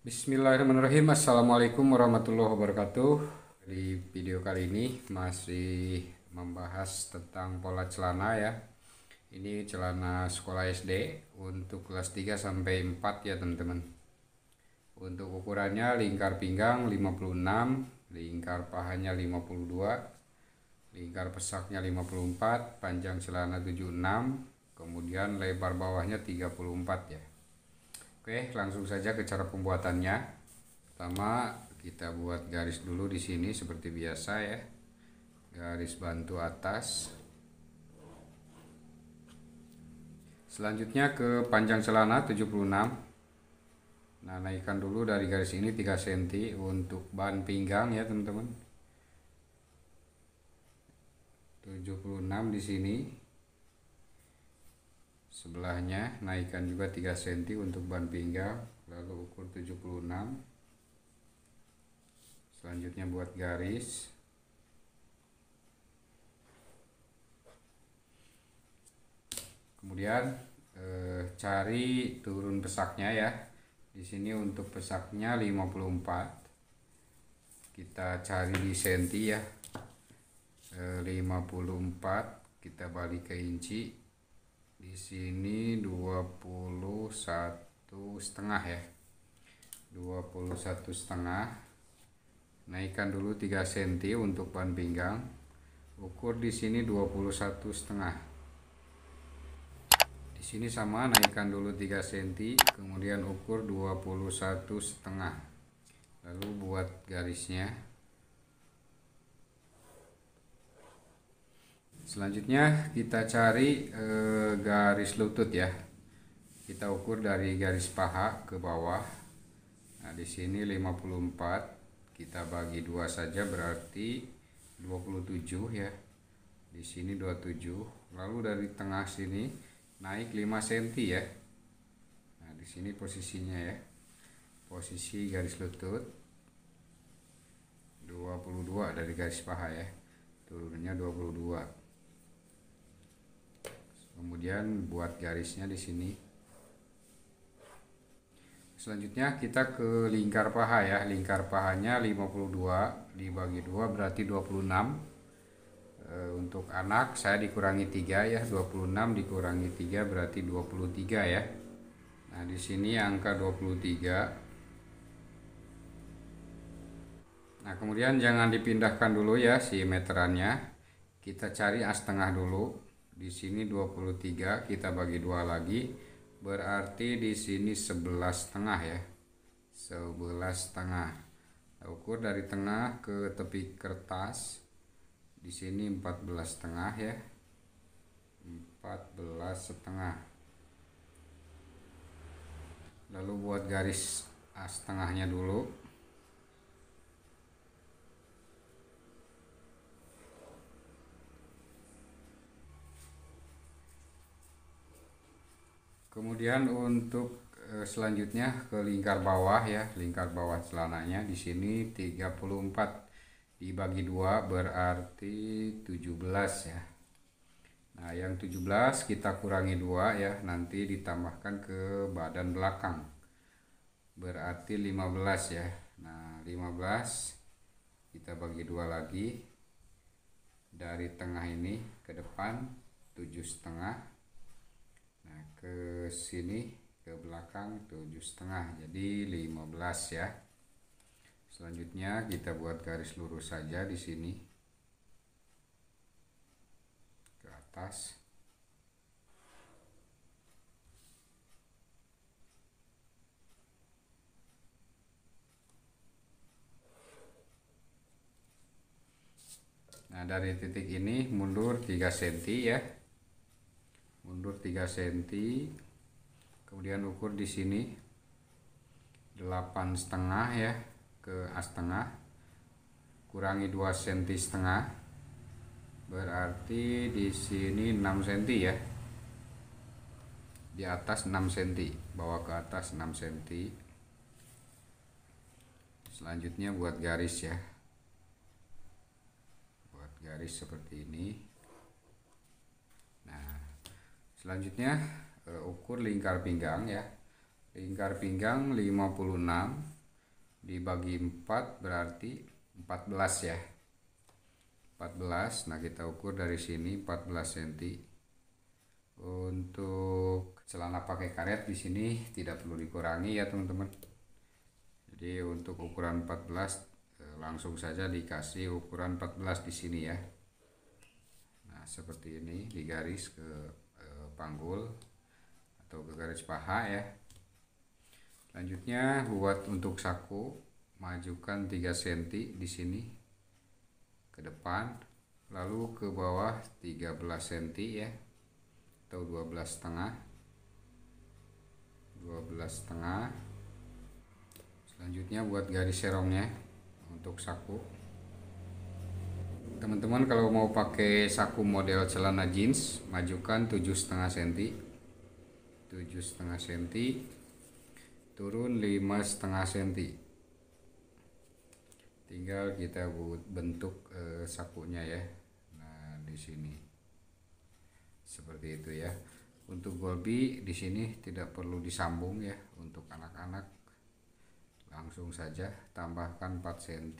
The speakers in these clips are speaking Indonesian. Bismillahirrahmanirrahim. Assalamualaikum warahmatullahi wabarakatuh. Di video kali ini masih membahas tentang pola celana ya. Ini celana sekolah SD untuk kelas 3 sampai 4 ya teman-teman. Untuk ukurannya lingkar pinggang 56, lingkar pahanya 52, lingkar pesaknya 54, panjang celana 76, kemudian lebar bawahnya 34 ya. Oke, langsung saja ke cara pembuatannya. Pertama, kita buat garis dulu di sini seperti biasa ya. Garis bantu atas. Selanjutnya ke panjang celana 76. Nah, naikkan dulu dari garis ini 3 cm untuk bahan pinggang ya, teman-teman. 76 di sini. Sebelahnya naikkan juga 3 cm untuk bahan pinggang, lalu ukur 76. Selanjutnya buat garis. Kemudian cari turun pesaknya ya. Di sini untuk pesaknya 54. Kita cari di senti ya. 54 kita balik ke inci. Di sini 21,5 ya, 21,5. Naikkan dulu 3 cm untuk bahan pinggang, ukur di sini 21,5. Di sini sama, naikkan dulu 3 cm kemudian ukur 21,5, lalu buat garisnya. Selanjutnya kita cari garis lutut ya. Kita ukur dari garis paha ke bawah. Nah, di sini 54, kita bagi 2 saja berarti 27 ya. Di sini 27, lalu dari tengah sini naik 5 cm ya. Nah, di sini posisinya ya. Posisi garis lutut 22 dari garis paha ya. Turunnya 22. Kemudian buat garisnya di sini. Selanjutnya kita ke lingkar paha ya. Lingkar pahanya 52 dibagi 2 berarti 26. Untuk anak saya dikurangi 3 ya. 26 dikurangi 3 berarti 23 ya. Nah, di sini angka 23. Nah, kemudian jangan dipindahkan dulu ya si meterannya. Kita cari as tengah dulu. Di sini 23 kita bagi 2 lagi berarti di sini 11,5 ya. 11,5. Ukur dari tengah ke tepi kertas. Di sini 14,5 ya. 14,5. Lalu buat garis as tengahnya dulu. Kemudian untuk selanjutnya ke lingkar bawah ya, lingkar bawah celananya di sini 34 dibagi 2 berarti 17 ya. Nah, yang 17 kita kurangi 2 ya, nanti ditambahkan ke badan belakang. Berarti 15 ya. Nah, 15 kita bagi 2 lagi dari tengah ini ke depan 7,5. Nah, ke sini ke belakang 7,5 jadi 15 ya. Selanjutnya kita buat garis lurus saja di sini ke atas. Nah, dari titik ini mundur 3 cm ya. Mundur 3 cm kemudian ukur di sini 8,5 ya, ke as tengah kurangi 2 cm setengah berarti di sini 6 cm ya. Di atas 6 cm, bawa ke atas 6 cm. Selanjutnya buat garis ya. Buat garis seperti ini. Selanjutnya ukur lingkar pinggang ya. Lingkar pinggang 56 dibagi 4 berarti 14 ya, 14. Nah kita ukur dari sini 14 cm. Untuk celana pakai karet di sini tidak perlu dikurangi ya teman-teman. Jadi untuk ukuran 14 langsung saja dikasih ukuran 14 di sini ya. Nah seperti ini digaris ke panggul atau ke garis paha ya. Selanjutnya buat untuk saku, majukan 3 cm di sini ke depan, lalu ke bawah 13 cm ya, atau 12 setengah. Selanjutnya buat garis serongnya untuk saku. Teman-teman kalau mau pakai saku model celana jeans, majukan 7,5 cm, turun 5,5 cm. Tinggal kita buat bentuk sakunya ya. Nah di sini seperti itu ya. Untuk golbi di sini tidak perlu disambung ya. Untuk anak-anak langsung saja tambahkan 4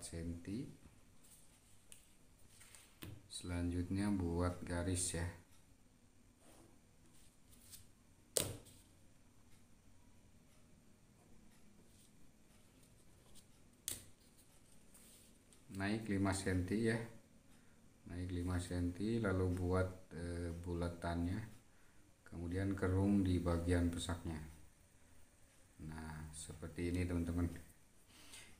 cm, selanjutnya buat garis ya. Naik 5 cm ya, naik 5 cm lalu buat bulatannya, kemudian kerum di bagian pesaknya. Nah seperti ini teman-teman.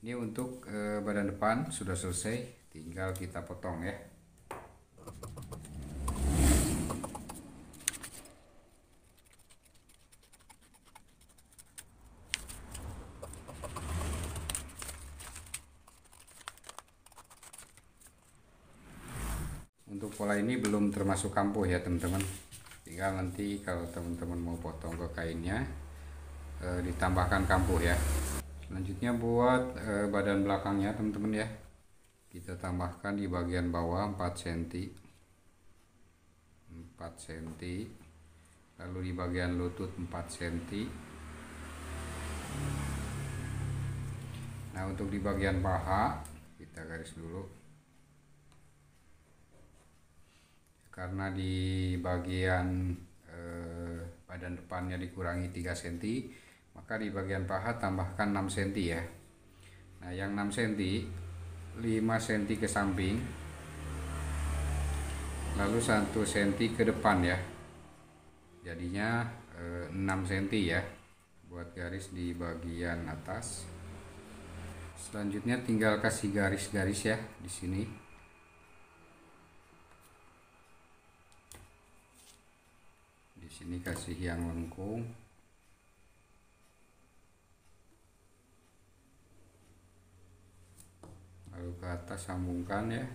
Ini untuk badan depan sudah selesai, tinggal kita potong ya. Untuk pola ini belum termasuk kampuh ya teman-teman. Tinggal nanti kalau teman-teman mau potong ke kainnya ditambahkan kampuh ya. Selanjutnya buat badan belakangnya teman-teman ya, kita tambahkan di bagian bawah 4 cm, lalu di bagian lutut 4 cm. Nah untuk di bagian paha kita garis dulu, karena di bagian badan depannya dikurangi 3 cm, maka di bagian paha tambahkan 6 cm ya. Nah yang 6 cm 5 cm ke samping, lalu 1 cm ke depan ya, jadinya 6 cm ya buat garis di bagian atas. Selanjutnya tinggal kasih garis-garis ya di sini. Ini kasih yang lengkung. Lalu ke atas sambungkan ya.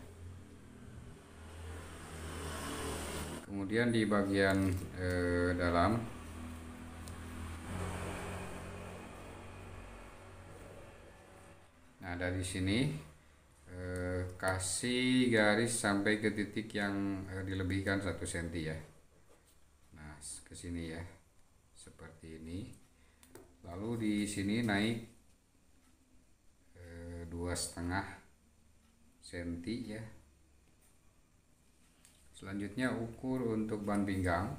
Kemudian di bagian dalam nah dari sini kasih garis sampai ke titik yang dilebihkan 1 cm ya. Ke sini ya, seperti ini. Lalu di sini naik 2,5 cm ya. Selanjutnya ukur untuk bahan pinggang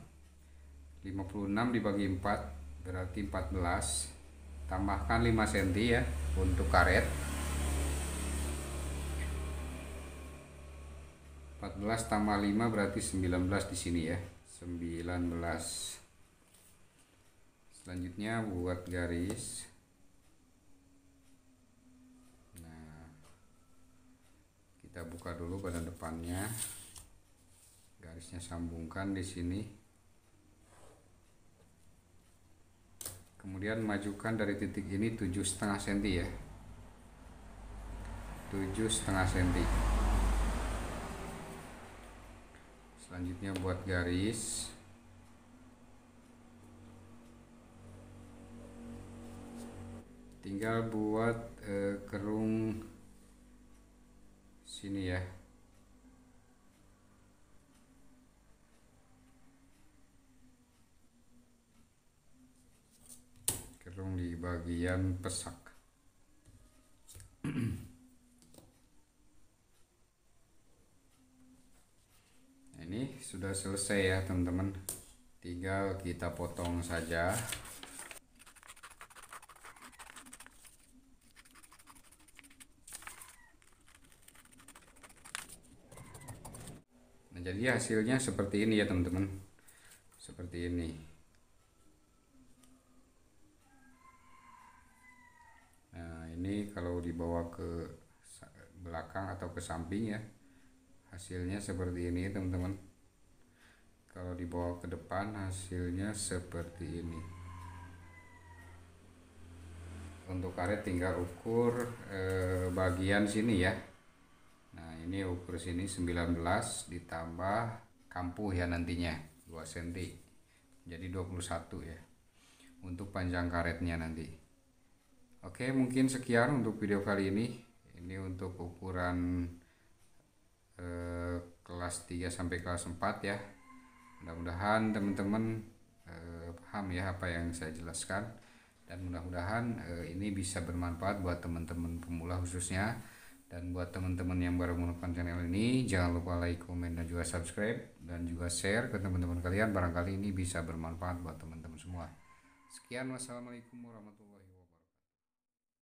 56 dibagi 4 berarti 14, tambahkan 5 cm ya untuk karet. 14 tambah 5 berarti 19 di sini ya, 19. Selanjutnya buat garis. Nah kita buka dulu badan depannya, garisnya sambungkan di sini, kemudian majukan dari titik ini 7,5 cm ya, 7,5 cm. Selanjutnya buat garis. Tinggal buat kerung sini ya. cenderung di bagian pesak. Nah, ini sudah selesai ya teman-teman, tinggal kita potong saja. Nah, jadi hasilnya seperti ini ya teman-teman, seperti ini. Ini kalau dibawa ke belakang atau ke samping ya hasilnya seperti ini teman-teman. Kalau dibawa ke depan hasilnya seperti ini. Untuk karet tinggal ukur bagian sini ya. Nah ini ukur sini 19 ditambah kampuh ya nantinya 2 cm jadi 21 ya untuk panjang karetnya nanti. Oke, mungkin sekian untuk video kali ini. Ini untuk ukuran kelas 3 sampai kelas 4 ya. Mudah-mudahan teman-teman paham ya apa yang saya jelaskan. Dan mudah-mudahan ini bisa bermanfaat buat teman-teman pemula khususnya. Dan buat teman-teman yang baru menemukan channel ini, jangan lupa like, komen, dan juga subscribe. Dan juga share ke teman-teman kalian. Barangkali ini bisa bermanfaat buat teman-teman semua. Sekian, wassalamualaikum warahmatullahi wabarakatuh.